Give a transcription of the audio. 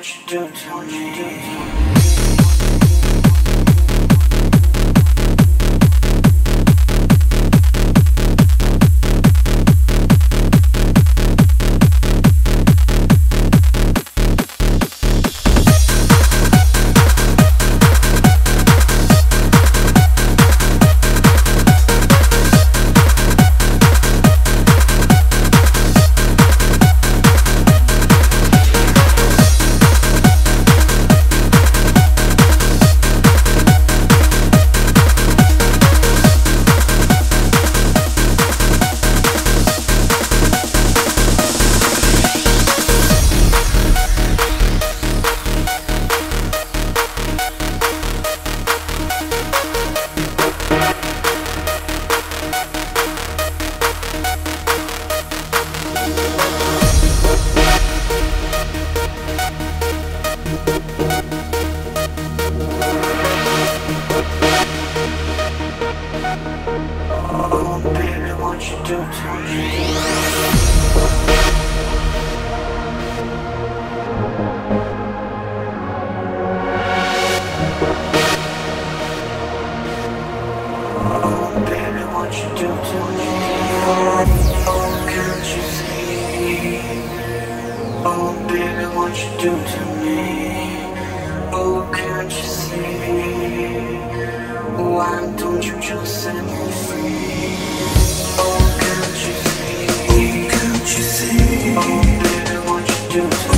what you do to me. What you do to me. Oh, baby, what you do?